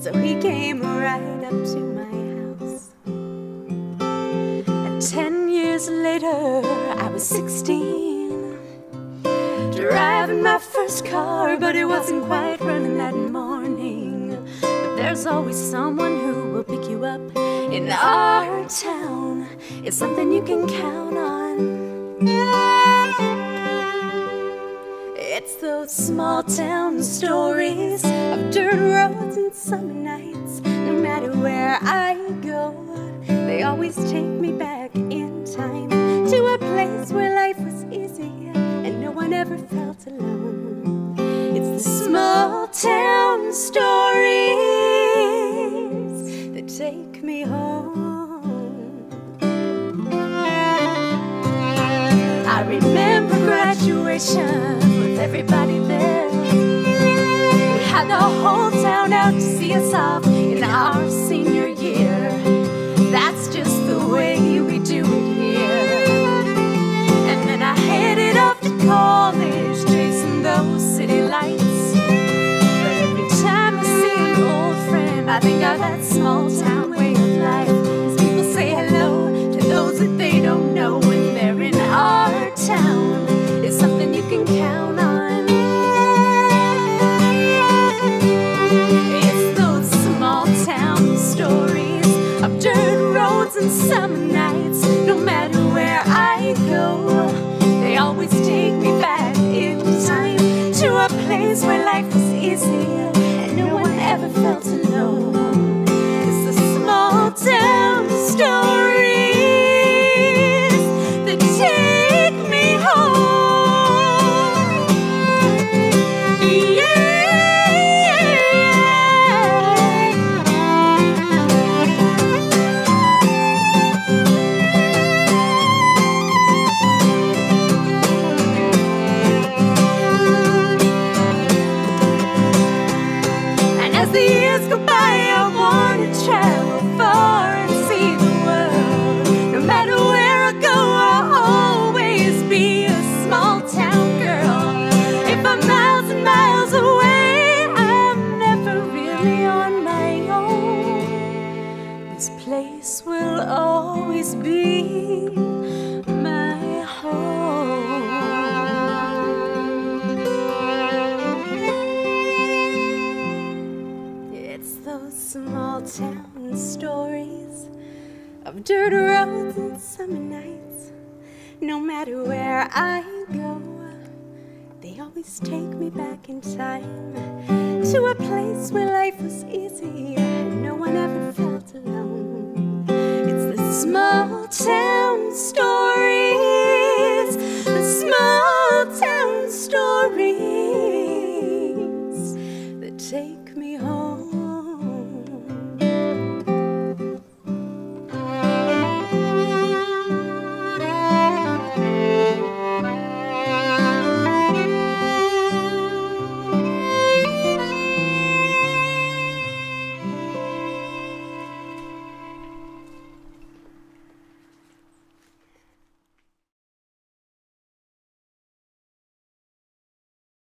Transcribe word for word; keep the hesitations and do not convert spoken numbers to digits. So he came right up to my house. And ten years later, I was sixteen, driving my first car, but it wasn't quite running that morning. But there's always someone who will pick you up in our town. It's something you can count on. It's those small town stories of dirt roads and summer nights. No matter where I go, they always take me back in time to a place where life was easier and no one ever felt alone. It's the small town stories that take me home. I remember graduation, everybody there. We had the whole town out to see us off in our senior year. That's just the way we do it here. And then I headed off to college, chasing those city lights. But every time I see an old friend, I think of that small town way of life. As people say hello to those that they don't know when they're in our town. It's something you can count on. And summer nights, no matter where I go, they always take me back in time to a place where life was easier and no one ever felt alone. It's the small town stories that take me home. Yeah. Town stories of dirt roads and summer nights. No matter where I go, they always take me back in time to a place where life was easier.